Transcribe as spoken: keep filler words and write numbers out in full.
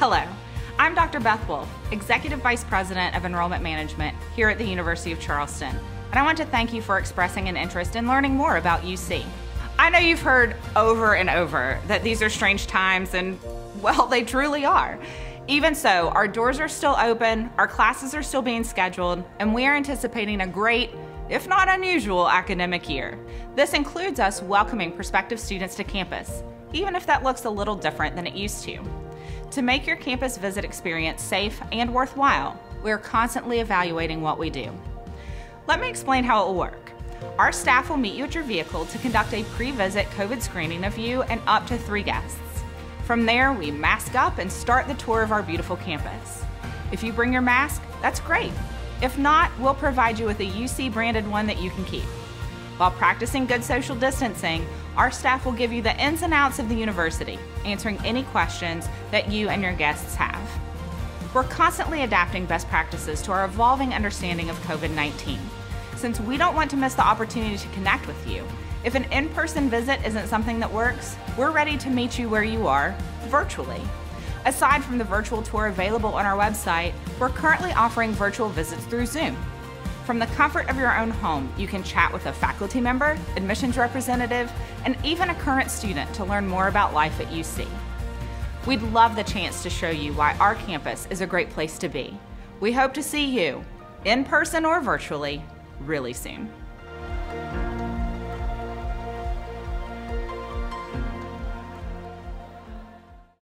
Hello, I'm Doctor Beth Wolf, Executive Vice President of Enrollment Management here at the University of Charleston, and I want to thank you for expressing an interest in learning more about U C. I know you've heard over and over that these are strange times, and well, they truly are. Even so, our doors are still open, our classes are still being scheduled, and we are anticipating a great, if not unusual, academic year. This includes us welcoming prospective students to campus, even if that looks a little different than it used to. To make your campus visit experience safe and worthwhile, we are constantly evaluating what we do. Let me explain how it will work. Our staff will meet you at your vehicle to conduct a pre-visit COVID screening of you and up to three guests. From there, we mask up and start the tour of our beautiful campus. If you bring your mask, that's great. If not, we'll provide you with a U C-branded one that you can keep. While practicing good social distancing, our staff will give you the ins and outs of the university, answering any questions that you and your guests have. We're constantly adapting best practices to our evolving understanding of COVID nineteen. Since we don't want to miss the opportunity to connect with you, if an in-person visit isn't something that works, we're ready to meet you where you are, virtually. Aside from the virtual tour available on our website, we're currently offering virtual visits through Zoom. From the comfort of your own home, you can chat with a faculty member, admissions representative, and even a current student to learn more about life at U C. We'd love the chance to show you why our campus is a great place to be. We hope to see you, in person or virtually, really soon.